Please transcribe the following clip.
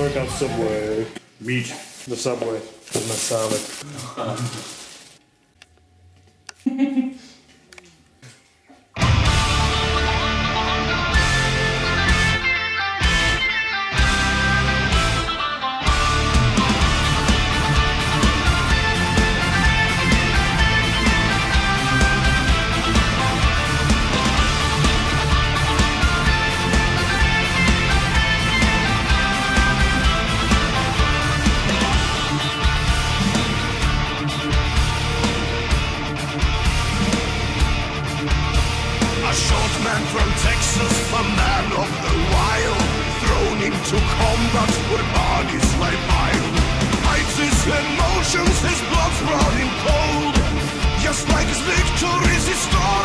work on Subway. Meet the Subway with my salad. From Texas, a man of the wild, thrown into combat where bodies lay piled. Hides his emotions, his blood's running cold, just like his victories, his story.